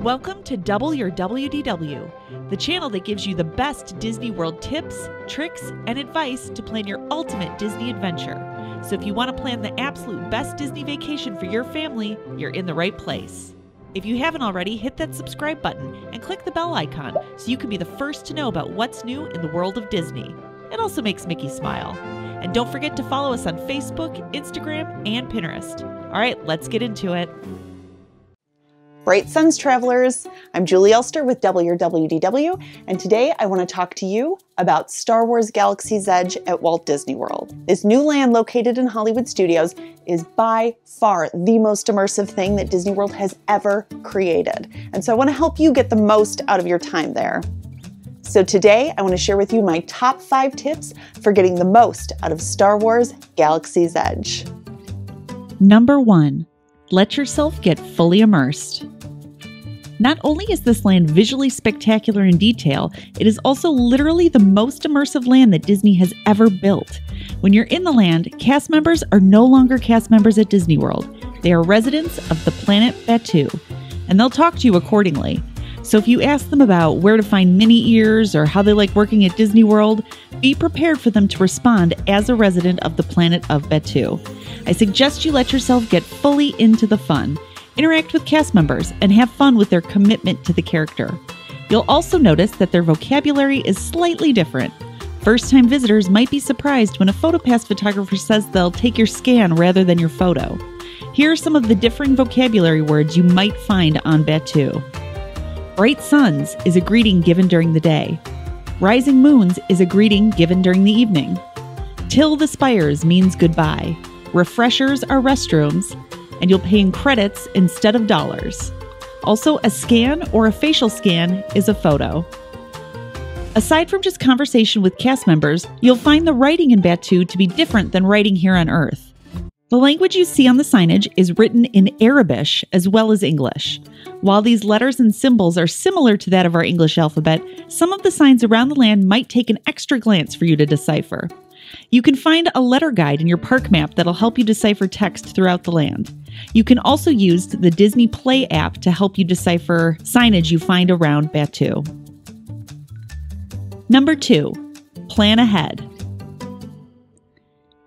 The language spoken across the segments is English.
Welcome to Double Your WDW, the channel that gives you the best Disney World tips, tricks, and advice to plan your ultimate Disney adventure. So if you want to plan the absolute best Disney vacation for your family, you're in the right place. If you haven't already, hit that subscribe button and click the bell icon so you can be the first to know about what's new in the world of Disney. It also makes Mickey smile. And don't forget to follow us on Facebook, Instagram, and Pinterest. All right, let's get into it. Bright Suns Travelers, I'm Julie Elster with Double Your WDW, and today I want to talk to you about Star Wars Galaxy's Edge at Walt Disney World. This new land located in Hollywood Studios is by far the most immersive thing that Disney World has ever created, and so I want to help you get the most out of your time there. So today I want to share with you my top 5 tips for getting the most out of Star Wars Galaxy's Edge. Number 1. Let yourself get fully immersed. Not only is this land visually spectacular in detail, it is also literally the most immersive land that Disney has ever built. When you're in the land, cast members are no longer cast members at Disney World. They are residents of the planet Batuu, and they'll talk to you accordingly. So if you ask them about where to find mini ears or how they like working at Disney World, be prepared for them to respond as a resident of the planet of Batuu. I suggest you let yourself get fully into the fun. Interact with cast members and have fun with their commitment to the character. You'll also notice that their vocabulary is slightly different. First-time visitors might be surprised when a PhotoPass photographer says they'll take your scan rather than your photo. Here are some of the differing vocabulary words you might find on Batuu. Bright suns is a greeting given during the day. Rising moons is a greeting given during the evening. Till the spires means goodbye. Refreshers are restrooms, and you'll pay in credits instead of dollars. Also, a scan or a facial scan is a photo. Aside from just conversation with cast members, you'll find the writing in Batuu to be different than writing here on Earth. The language you see on the signage is written in Arabish as well as English. While these letters and symbols are similar to that of our English alphabet, some of the signs around the land might take an extra glance for you to decipher. You can find a letter guide in your park map that'll help you decipher text throughout the land. You can also use the Disney Play app to help you decipher signage you find around Batuu. Number 2, plan ahead.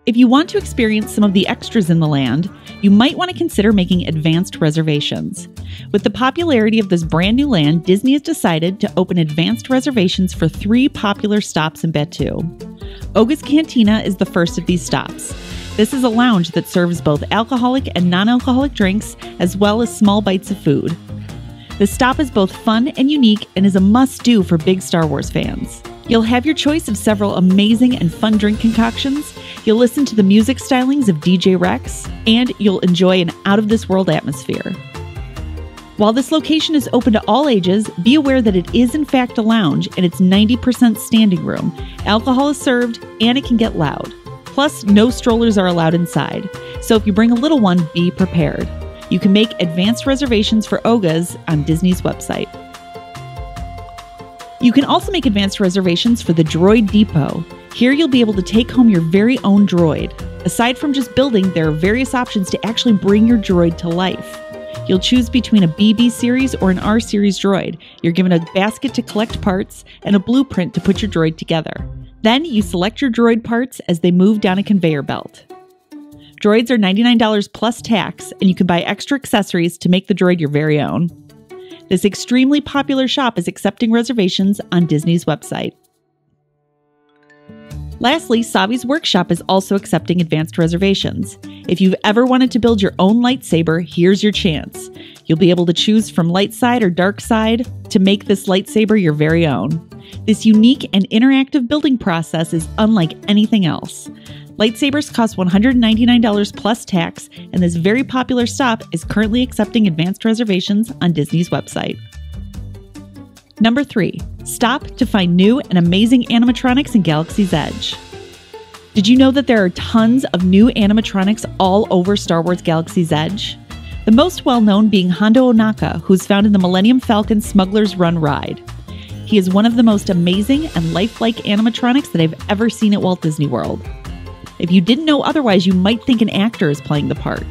If you want to experience some of the extras in the land, you might want to consider making advanced reservations. With the popularity of this brand new land, Disney has decided to open advanced reservations for 3 popular stops in Batuu. Oga's Cantina is the first of these stops. This is a lounge that serves both alcoholic and non-alcoholic drinks, as well as small bites of food. The stop is both fun and unique and is a must-do for big Star Wars fans. You'll have your choice of several amazing and fun drink concoctions, you'll listen to the music stylings of DJ Rex, and you'll enjoy an out-of-this-world atmosphere. While this location is open to all ages, be aware that it is in fact a lounge and it's 90% standing room. Alcohol is served and it can get loud. Plus, no strollers are allowed inside. So if you bring a little one, be prepared. You can make advanced reservations for Oga's on Disney's website. You can also make advanced reservations for the Droid Depot. Here you'll be able to take home your very own droid. Aside from just building, there are various options to actually bring your droid to life. You'll choose between a BB series or an R series droid. You're given a basket to collect parts and a blueprint to put your droid together. Then you select your droid parts as they move down a conveyor belt. Droids are $99 plus tax, and you can buy extra accessories to make the droid your very own. This extremely popular shop is accepting reservations on Disney's website. Lastly, Savi's Workshop is also accepting advanced reservations. If you've ever wanted to build your own lightsaber, here's your chance. You'll be able to choose from light side or dark side to make this lightsaber your very own. This unique and interactive building process is unlike anything else. Lightsabers cost $199 plus tax, and this very popular stop is currently accepting advanced reservations on Disney's website. Number 3, stop to find new and amazing animatronics in Galaxy's Edge. Did you know that there are tons of new animatronics all over Star Wars Galaxy's Edge? The most well-known being Hondo Ohnaka, who's found in the Millennium Falcon Smuggler's Run ride. He is one of the most amazing and lifelike animatronics that I've ever seen at Walt Disney World. If you didn't know otherwise, you might think an actor is playing the part.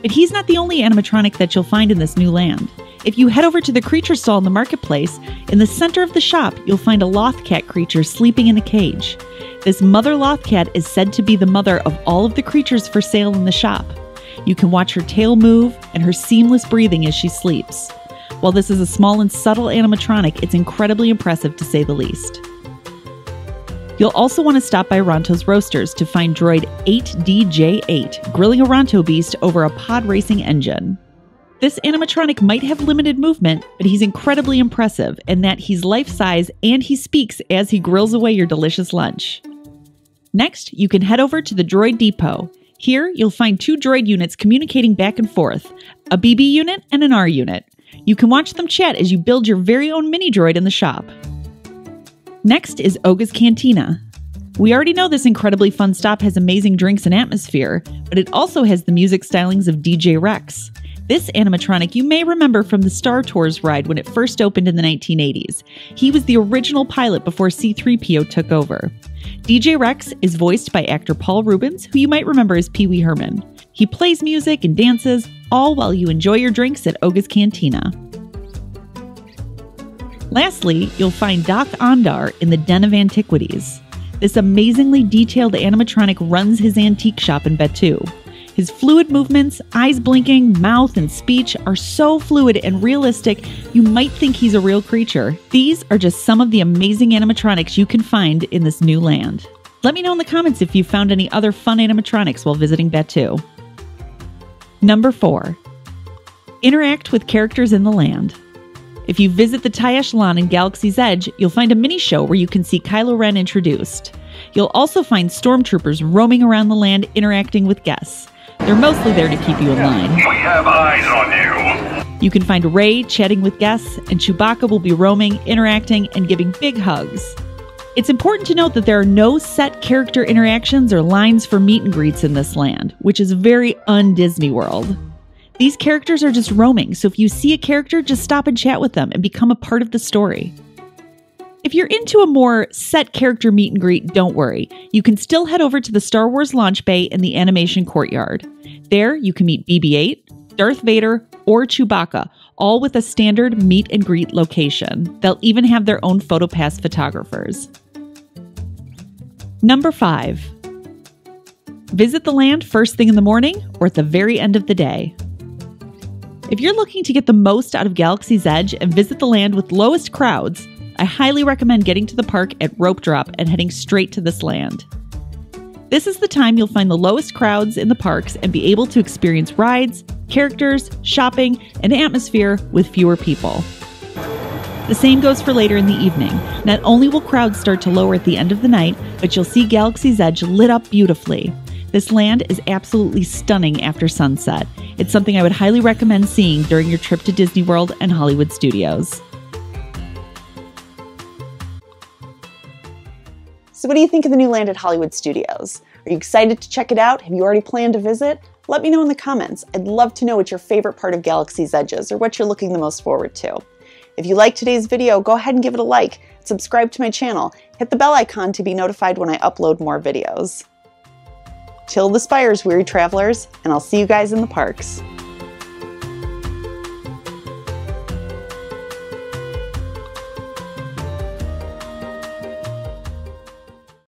But he's not the only animatronic that you'll find in this new land. If you head over to the creature stall in the marketplace, in the center of the shop, you'll find a Lothcat creature sleeping in a cage. This mother Lothcat is said to be the mother of all of the creatures for sale in the shop. You can watch her tail move and her seamless breathing as she sleeps. While this is a small and subtle animatronic, it's incredibly impressive to say the least. You'll also want to stop by Ronto's Roasters to find Droid 8DJ8 grilling a Ronto Beast over a pod racing engine. This animatronic might have limited movement, but he's incredibly impressive in that he's life-size and he speaks as he grills away your delicious lunch. Next, you can head over to the Droid Depot. Here, you'll find two droid units communicating back and forth, a BB unit and an R unit. You can watch them chat as you build your very own mini droid in the shop. Next is Oga's Cantina. We already know this incredibly fun stop has amazing drinks and atmosphere, but it also has the music stylings of DJ Rex. This animatronic you may remember from the Star Tours ride when it first opened in the 1980s. He was the original pilot before C-3PO took over. DJ Rex is voiced by actor Paul Rubens, who you might remember as Pee-wee Herman. He plays music and dances, all while you enjoy your drinks at Oga's Cantina. Lastly, you'll find Doc Andar in the Den of Antiquities. This amazingly detailed animatronic runs his antique shop in Batuu. His fluid movements, eyes blinking, mouth and speech are so fluid and realistic, you might think he's a real creature. These are just some of the amazing animatronics you can find in this new land. Let me know in the comments if you found any other fun animatronics while visiting Batuu. Number 4. Interact with characters in the land. If you visit the Tie Echelon in Galaxy's Edge, you'll find a mini-show where you can see Kylo Ren introduced. You'll also find stormtroopers roaming around the land interacting with guests. They're mostly there to keep you in line. We have eyes on you. You can find Rey chatting with guests, and Chewbacca will be roaming, interacting, and giving big hugs. It's important to note that there are no set character interactions or lines for meet and greets in this land, which is very un-Disney World. These characters are just roaming, so if you see a character, just stop and chat with them and become a part of the story. If you're into a more set character meet and greet, don't worry. You can still head over to the Star Wars Launch Bay in the Animation Courtyard. There, you can meet BB-8, Darth Vader, or Chewbacca, all with a standard meet and greet location. They'll even have their own PhotoPass photographers. Number 5. Visit the land first thing in the morning or at the very end of the day. If you're looking to get the most out of Galaxy's Edge and visit the land with lowest crowds, I highly recommend getting to the park at Rope Drop and heading straight to this land. This is the time you'll find the lowest crowds in the parks and be able to experience rides, characters, shopping, and atmosphere with fewer people. The same goes for later in the evening. Not only will crowds start to lower at the end of the night, but you'll see Galaxy's Edge lit up beautifully. This land is absolutely stunning after sunset. It's something I would highly recommend seeing during your trip to Disney World and Hollywood Studios. So what do you think of the new land at Hollywood Studios? Are you excited to check it out? Have you already planned to visit? Let me know in the comments. I'd love to know what your favorite part of Galaxy's Edge is, or what you're looking the most forward to. If you liked today's video, go ahead and give it a like, subscribe to my channel, hit the bell icon to be notified when I upload more videos. Till the spires, weary travelers, and I'll see you guys in the parks.